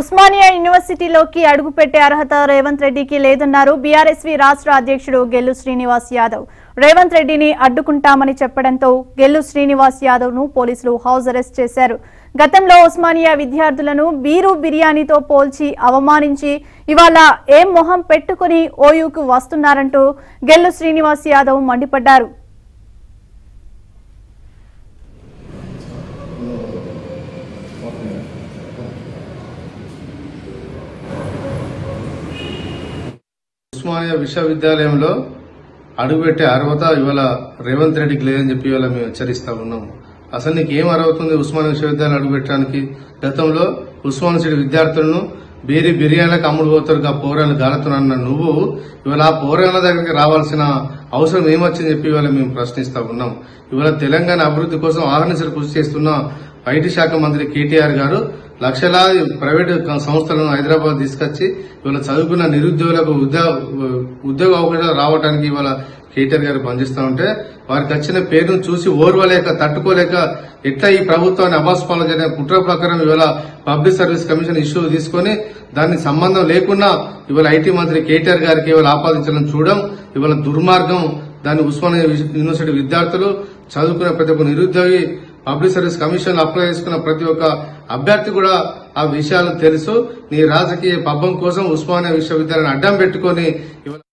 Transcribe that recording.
ఉస్మానియా యూనివర్సిటీలోకి అడుగుపెట్టే అర్హత రేవంత్ రెడ్డికి లేదన్నారు బీఆర్ఎస్వి రాష్ట్ర అధ్యక్షుడు గెల్లు శ్రీనివాస్ యాదవ్. రేవంత్ రెడ్డిని అడ్డుకుంటామని చెప్పడంతో గెల్లు శ్రీనివాస్ యాదవ్ను పోలీసులు హౌస్ అరెస్ట్ చేశారు. గతంలో ఉస్మానియా విద్యార్థులను బీరు బిర్యానీతో పోల్చి అవమానించి ఇవాళ ఏం మొహం పెట్టుకుని ఓయూకు వస్తున్నారంటూ గెల్లు శ్రీనివాస్ యాదవ్ మండిపడ్డారు. ఉస్మానియా విశ్వవిద్యాలయంలో అడుగుపెట్టే అర్హత ఇవాళ రేవంత్ రెడ్డికి లేదని చెప్పి ఇవాళ మేము హెచ్చరిస్తా ఉన్నాము. అసలు నీకు ఏం అర్హత ఉంది ఉస్మానియా విశ్వవిద్యాలయం అడుగుపెట్టడానికి? గతంలో ఉస్మానియా విద్యార్థులను బీరి బిర్యానీలకు అమ్ముడు పోతారు, ఆ పోరాలను గాలుతున్నా నువ్వు ఇవాళ ఆ పోరాల దగ్గరికి రావాల్సిన అవసరం ఏమొచ్చింది చెప్పి ఇవాళ మేము ప్రశ్నిస్తా ఉన్నాం. ఇవాళ తెలంగాణ అభివృద్ధి కోసం ఆహ్వానించలు కృషి చేస్తున్న ఐటీ శాఖ మంత్రి కేటీఆర్ గారు లక్షలాది ప్రైవేటు సంస్థలను హైదరాబాద్ తీసుకొచ్చి ఇవాళ చదువుకున్న నిరుద్యోగులకు ఉద్యోగ అవకాశాలు రావడానికి ఇవాళ కేటీఆర్ గారు పనిచేస్తూ ఉంటే వారికి వచ్చిన పేరును చూసి ఓర్వలేక తట్టుకోలేక ఎట్లా ఈ ప్రభుత్వాన్ని అభాస్పాలన జరిగిన కుట్ర ప్రకారం ఇవాళ పబ్లిక్ సర్వీస్ కమిషన్ ఇష్యూ తీసుకుని దానికి సంబంధం లేకుండా ఇవాళ ఐటీ మంత్రి కేటీఆర్ గారికి ఇవాళ ఆపాదించడం చూడడం ఇవాళ దుర్మార్గం. దాన్ని ఉస్మానియా యూనివర్సిటీ విద్యార్థులు చదువుకున్న ప్రతి ఒక్క నిరుద్యోగి పబ్లిక్ సర్వీస్ కమిషన్ అప్లై చేసుకున్న ప్రతి ఒక్క అభ్యర్థి కూడా ఆ విషయాలు తెలుసు. నీ రాజకీయ పబ్బం కోసం ఉస్మానియా విశ్వవిద్యాలయాన్ని అడ్డం పెట్టుకుని